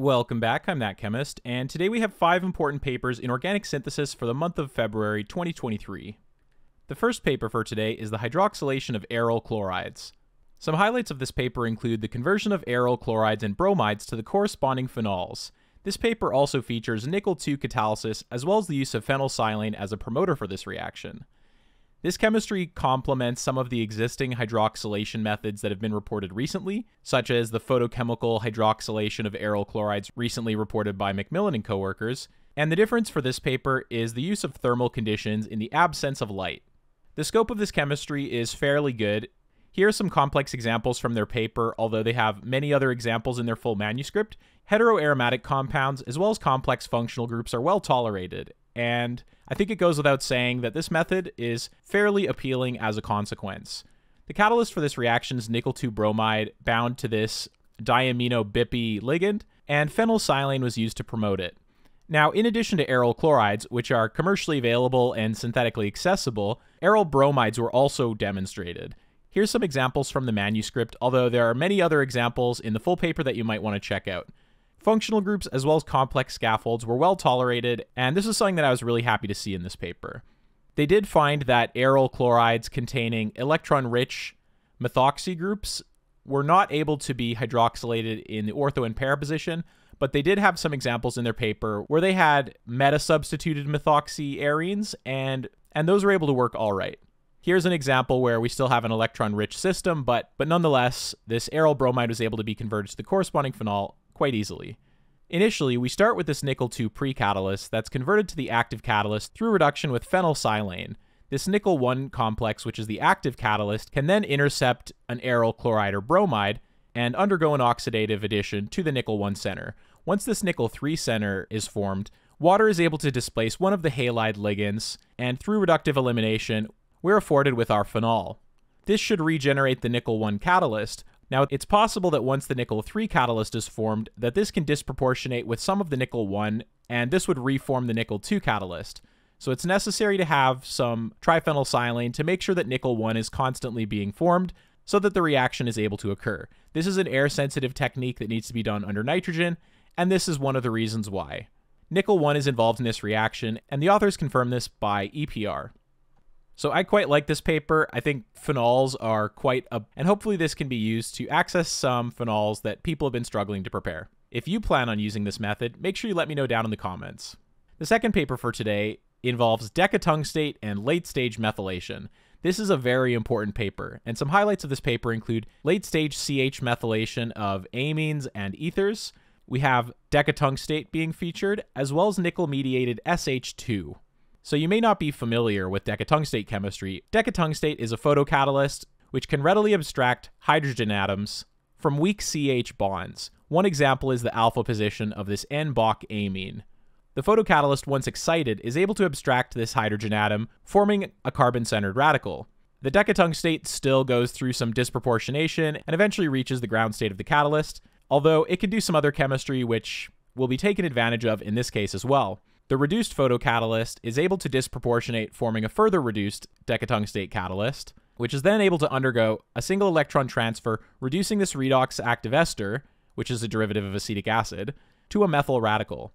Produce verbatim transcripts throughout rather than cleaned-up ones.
Welcome back, I'm That Chemist, and today we have five important papers in organic synthesis for the month of February twenty twenty-three. The first paper for today is the hydroxylation of aryl chlorides. Some highlights of this paper include the conversion of aryl chlorides and bromides to the corresponding phenols. This paper also features nickel two catalysis as well as the use of phenylsilane as a promoter for this reaction. This chemistry complements some of the existing hydroxylation methods that have been reported recently, such as the photochemical hydroxylation of aryl chlorides recently reported by MacMillan and coworkers, and the difference for this paper is the use of thermal conditions in the absence of light. The scope of this chemistry is fairly good. Here are some complex examples from their paper, although they have many other examples in their full manuscript. Heteroaromatic compounds as well as complex functional groups are well tolerated, and I think it goes without saying that this method is fairly appealing as a consequence. The catalyst for this reaction is nickel two bromide bound to this diamino-bipi ligand, and phenylsilane was used to promote it. Now, in addition to aryl chlorides, which are commercially available and synthetically accessible, aryl bromides were also demonstrated. Here's some examples from the manuscript, although there are many other examples in the full paper that you might want to check out. Functional groups as well as complex scaffolds were well tolerated, and this is something that I was really happy to see in this paper. They did find that aryl chlorides containing electron-rich methoxy groups were not able to be hydroxylated in the ortho and para position, but they did have some examples in their paper where they had meta-substituted methoxyarenes, and, and those were able to work all right. Here's an example where we still have an electron-rich system, but, but nonetheless, this aryl bromide was able to be converted to the corresponding phenol quite easily. Initially, we start with this nickel two pre-catalyst that's converted to the active catalyst through reduction with phenylsilane. This nickel one complex, which is the active catalyst, can then intercept an aryl chloride or bromide and undergo an oxidative addition to the nickel one center. Once this nickel three center is formed, water is able to displace one of the halide ligands, and through reductive elimination, we're afforded with our phenol. This should regenerate the nickel one catalyst. Now, it's possible that once the nickel three catalyst is formed, that this can disproportionate with some of the nickel one, and this would reform the nickel two catalyst. So it's necessary to have some triphenylsilane to make sure that nickel one is constantly being formed so that the reaction is able to occur. This is an air-sensitive technique that needs to be done under nitrogen, and this is one of the reasons why. Nickel one is involved in this reaction, and the authors confirm this by E P R. So I quite like this paper. I think phenols are quite a... and hopefully this can be used to access some phenols that people have been struggling to prepare. If you plan on using this method, make sure you let me know down in the comments. The second paper for today involves decatungstate and late-stage methylation. This is a very important paper, and some highlights of this paper include late-stage C H methylation of amines and ethers. We have decatungstate being featured, as well as nickel-mediated S H two. So you may not be familiar with decatungstate chemistry. Decatungstate is a photocatalyst which can readily abstract hydrogen atoms from weak C H bonds. One example is the alpha position of this N B O C amine. The photocatalyst, once excited, is able to abstract this hydrogen atom, forming a carbon-centered radical. The decatungstate still goes through some disproportionation and eventually reaches the ground state of the catalyst, although it can do some other chemistry which will be taken advantage of in this case as well. The reduced photocatalyst is able to disproportionate, forming a further reduced decatungstate catalyst, which is then able to undergo a single electron transfer, reducing this redox active ester, which is a derivative of acetic acid, to a methyl radical.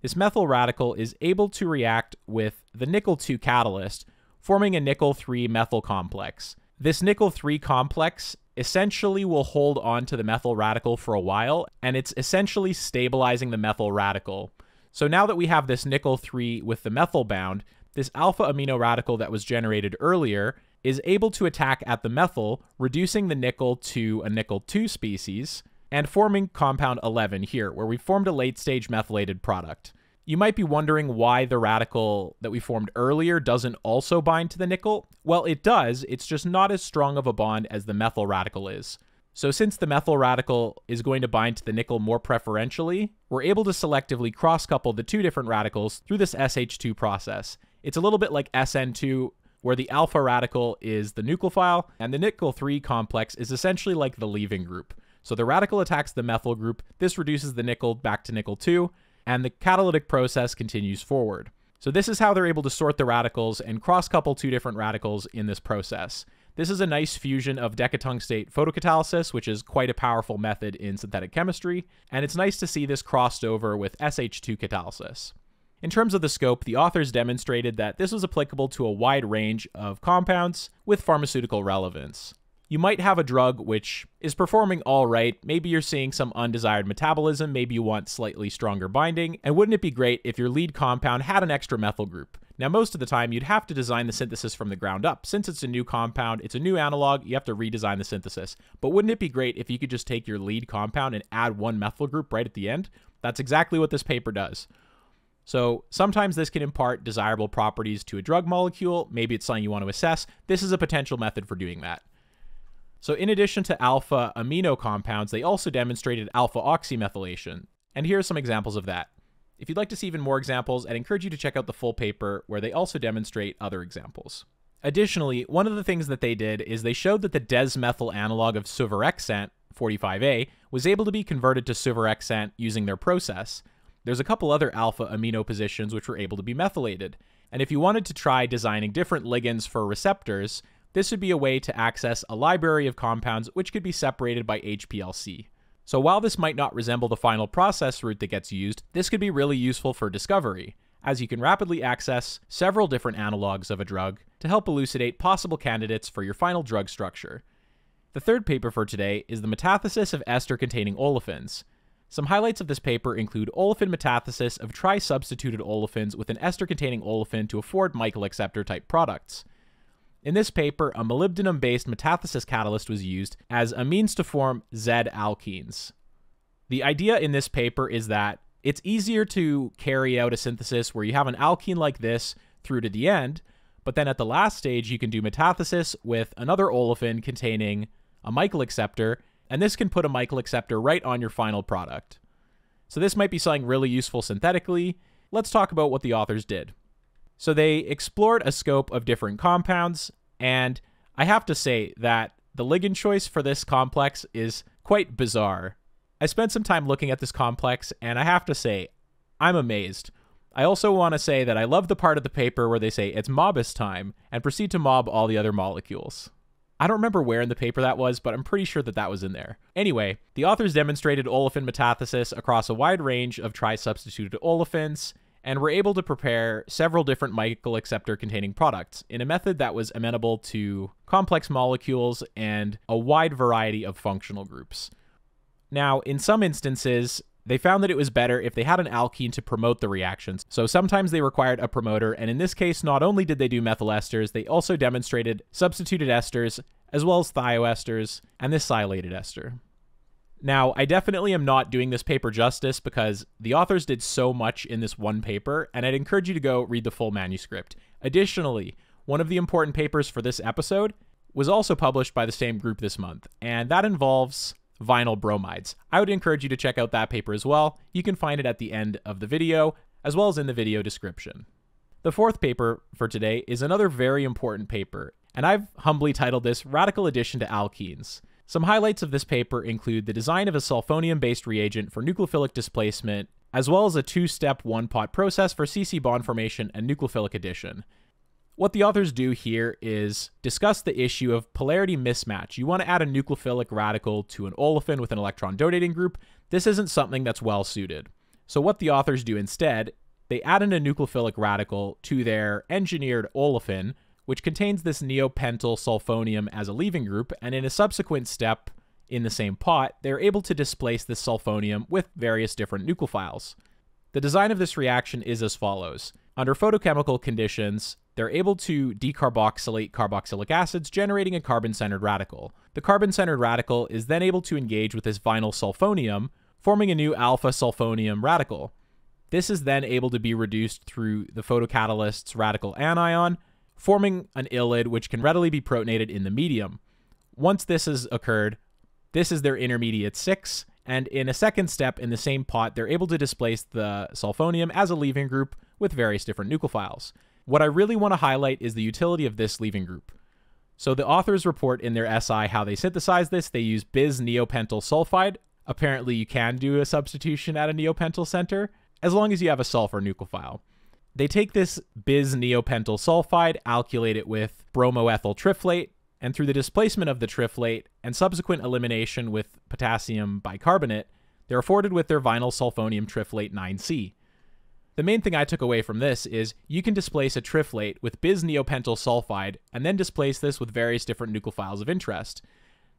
This methyl radical is able to react with the nickel two catalyst, forming a nickel three methyl complex. This nickel three complex essentially will hold on to the methyl radical for a while, and it's essentially stabilizing the methyl radical. So now that we have this nickel three with the methyl bound, this alpha amino radical that was generated earlier is able to attack at the methyl, reducing the nickel to a nickel two species, and forming compound eleven here, where we formed a late-stage methylated product. You might be wondering why the radical that we formed earlier doesn't also bind to the nickel. Well, it does, it's just not as strong of a bond as the methyl radical is. So since the methyl radical is going to bind to the nickel more preferentially, we're able to selectively cross-couple the two different radicals through this S H two process. It's a little bit like S N two, where the alpha radical is the nucleophile, and the nickel three complex is essentially like the leaving group. So the radical attacks the methyl group, this reduces the nickel back to nickel two, and the catalytic process continues forward. So this is how they're able to sort the radicals and cross-couple two different radicals in this process. This is a nice fusion of decatungstate photocatalysis, which is quite a powerful method in synthetic chemistry, and it's nice to see this crossed over with S H two catalysis. In terms of the scope, the authors demonstrated that this was applicable to a wide range of compounds with pharmaceutical relevance. You might have a drug which is performing all right, maybe you're seeing some undesired metabolism, maybe you want slightly stronger binding, and wouldn't it be great if your lead compound had an extra methyl group? Now, most of the time, you'd have to design the synthesis from the ground up. Since it's a new compound, it's a new analog, you have to redesign the synthesis. But wouldn't it be great if you could just take your lead compound and add one methyl group right at the end? That's exactly what this paper does. So sometimes this can impart desirable properties to a drug molecule, maybe it's something you want to assess. This is a potential method for doing that. So in addition to alpha amino compounds, they also demonstrated alpha oxymethylation. And here are some examples of that. If you'd like to see even more examples, I'd encourage you to check out the full paper where they also demonstrate other examples. Additionally, one of the things that they did is they showed that the desmethyl analog of suvorexant, forty-five A, was able to be converted to suvorexant using their process. There's a couple other alpha amino positions which were able to be methylated. And if you wanted to try designing different ligands for receptors, this would be a way to access a library of compounds which could be separated by H P L C. So while this might not resemble the final process route that gets used, this could be really useful for discovery, as you can rapidly access several different analogs of a drug to help elucidate possible candidates for your final drug structure. The third paper for today is the metathesis of ester-containing olefins. Some highlights of this paper include olefin metathesis of tri-substituted olefins with an ester-containing olefin to afford Michael acceptor type products. In this paper, a molybdenum-based metathesis catalyst was used as a means to form Z alkenes. The idea in this paper is that it's easier to carry out a synthesis where you have an alkene like this through to the end, but then at the last stage you can do metathesis with another olefin containing a Michael acceptor, and this can put a Michael acceptor right on your final product. So this might be something really useful synthetically. Let's talk about what the authors did. So they explored a scope of different compounds, and I have to say that the ligand choice for this complex is quite bizarre. I spent some time looking at this complex, and I have to say, I'm amazed. I also want to say that I love the part of the paper where they say it's mobist time, and proceed to mob all the other molecules. I don't remember where in the paper that was, but I'm pretty sure that that was in there. Anyway, the authors demonstrated olefin metathesis across a wide range of tri-substituted olefins, and were able to prepare several different Michael acceptor-containing products in a method that was amenable to complex molecules and a wide variety of functional groups. Now, in some instances, they found that it was better if they had an alkene to promote the reactions, so sometimes they required a promoter, and in this case, not only did they do methyl esters, they also demonstrated substituted esters, as well as thioesters, and this silylated ester. Now, I definitely am not doing this paper justice because the authors did so much in this one paper, and I'd encourage you to go read the full manuscript. Additionally, one of the important papers for this episode was also published by the same group this month, and that involves vinyl bromides. I would encourage you to check out that paper as well. You can find it at the end of the video, as well as in the video description. The fourth paper for today is another very important paper, and I've humbly titled this Radical Addition to Alkenes. Some highlights of this paper include the design of a sulfonium-based reagent for nucleophilic displacement, as well as a two-step one-pot process for C C bond formation and nucleophilic addition. What the authors do here is discuss the issue of polarity mismatch. You want to add a nucleophilic radical to an olefin with an electron donating group. This isn't something that's well-suited. So what the authors do instead, they add in a nucleophilic radical to their engineered olefin, which contains this neopentyl sulfonium as a leaving group, and in a subsequent step in the same pot, they're able to displace this sulfonium with various different nucleophiles. The design of this reaction is as follows. Under photochemical conditions, they're able to decarboxylate carboxylic acids, generating a carbon-centered radical. The carbon-centered radical is then able to engage with this vinyl sulfonium, forming a new alpha sulfonium radical. This is then able to be reduced through the photocatalysts radical anion, forming an illid which can readily be protonated in the medium. Once this has occurred, this is their intermediate six, and in a second step in the same pot, they're able to displace the sulfonium as a leaving group with various different nucleophiles. What I really want to highlight is the utility of this leaving group. So the authors report in their S I how they synthesize this. They use bis neopentyl sulfide. Apparently you can do a substitution at a neopentyl center, as long as you have a sulfur nucleophile. They take this bis neopentyl sulfide, alkylate it with bromoethyl triflate, and through the displacement of the triflate and subsequent elimination with potassium bicarbonate, they're afforded with their vinyl sulfonium triflate nine C. The main thing I took away from this is you can displace a triflate with bisneopentyl sulfide and then displace this with various different nucleophiles of interest.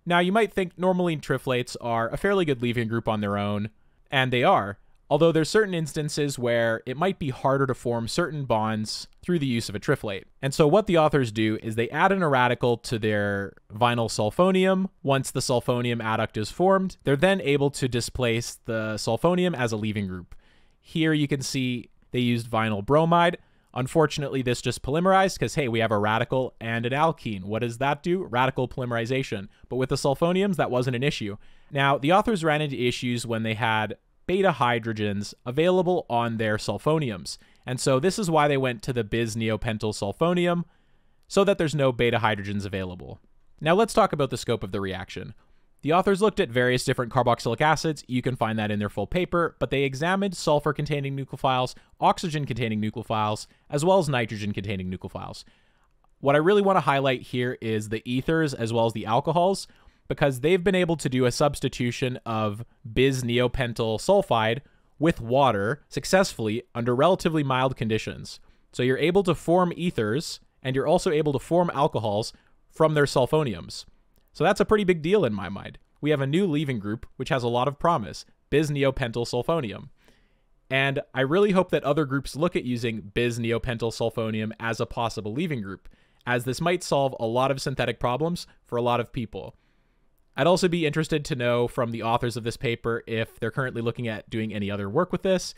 Now, you might think normally triflates are a fairly good leaving group on their own, and they are, although there's certain instances where it might be harder to form certain bonds through the use of a triflate. And so what the authors do is they add an eradical to their vinyl sulfonium. Once the sulfonium adduct is formed, they're then able to displace the sulfonium as a leaving group. Here you can see they used vinyl bromide. Unfortunately, this just polymerized because, hey, we have a radical and an alkene. What does that do? Radical polymerization. But with the sulfoniums, that wasn't an issue. Now, the authors ran into issues when they had beta hydrogens available on their sulfoniums. And so this is why they went to the bisneopentyl sulfonium, so that there's no beta hydrogens available. Now let's talk about the scope of the reaction. The authors looked at various different carboxylic acids. You can find that in their full paper, but they examined sulfur-containing nucleophiles, oxygen-containing nucleophiles, as well as nitrogen-containing nucleophiles. What I really want to highlight here is the ethers as well as the alcohols, because they've been able to do a substitution of bisneopentyl sulfide with water successfully under relatively mild conditions. So you're able to form ethers, and you're also able to form alcohols from their sulfoniums. So that's a pretty big deal in my mind. We have a new leaving group, which has a lot of promise, bisneopentyl sulfonium. And I really hope that other groups look at using bisneopentyl sulfonium as a possible leaving group, as this might solve a lot of synthetic problems for a lot of people. I'd also be interested to know from the authors of this paper if they're currently looking at doing any other work with this,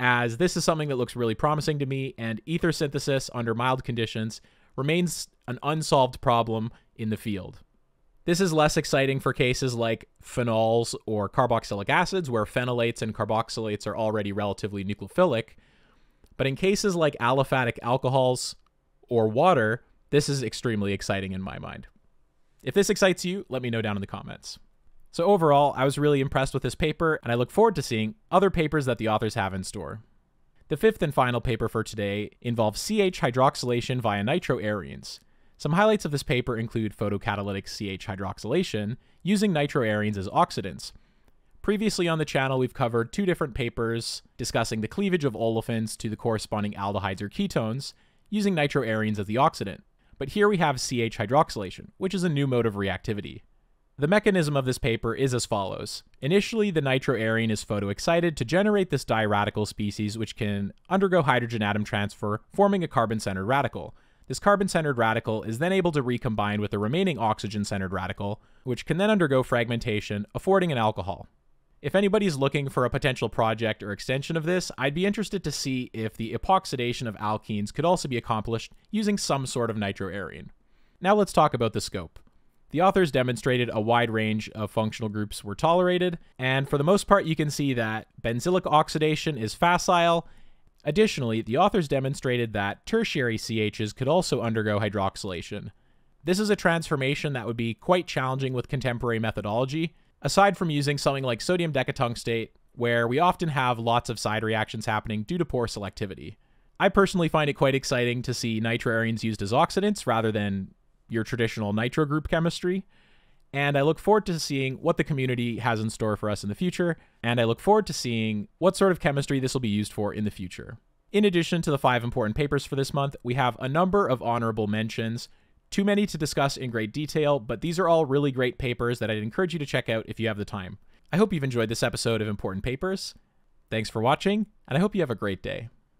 as this is something that looks really promising to me, and ether synthesis under mild conditions remains an unsolved problem in the field. This is less exciting for cases like phenols or carboxylic acids, where phenylates and carboxylates are already relatively nucleophilic. But in cases like aliphatic alcohols or water, this is extremely exciting in my mind. If this excites you, let me know down in the comments. So overall, I was really impressed with this paper, and I look forward to seeing other papers that the authors have in store. The fifth and final paper for today involves C H hydroxylation via nitroarenes. Some highlights of this paper include photocatalytic C H hydroxylation using nitroarenes as oxidants. Previously on the channel, we've covered two different papers discussing the cleavage of olefins to the corresponding aldehydes or ketones using nitroarenes as the oxidant. But here we have C H hydroxylation, which is a new mode of reactivity. The mechanism of this paper is as follows. Initially, the nitroarene is photoexcited to generate this diradical species, which can undergo hydrogen atom transfer, forming a carbon-centered radical. This carbon-centered radical is then able to recombine with the remaining oxygen-centered radical, which can then undergo fragmentation, affording an alcohol. If anybody's looking for a potential project or extension of this, I'd be interested to see if the epoxidation of alkenes could also be accomplished using some sort of nitroarene. Now let's talk about the scope. The authors demonstrated a wide range of functional groups were tolerated, and for the most part you can see that benzylic oxidation is facile. Additionally, the authors demonstrated that tertiary C Hs could also undergo hydroxylation. This is a transformation that would be quite challenging with contemporary methodology, aside from using something like sodium decatungstate, where we often have lots of side reactions happening due to poor selectivity. I personally find it quite exciting to see nitroarenes used as oxidants rather than your traditional nitro group chemistry, and I look forward to seeing what the community has in store for us in the future, and I look forward to seeing what sort of chemistry this will be used for in the future. In addition to the five important papers for this month, we have a number of honorable mentions, too many to discuss in great detail, but these are all really great papers that I'd encourage you to check out if you have the time. I hope you've enjoyed this episode of Important Papers. Thanks for watching, and I hope you have a great day.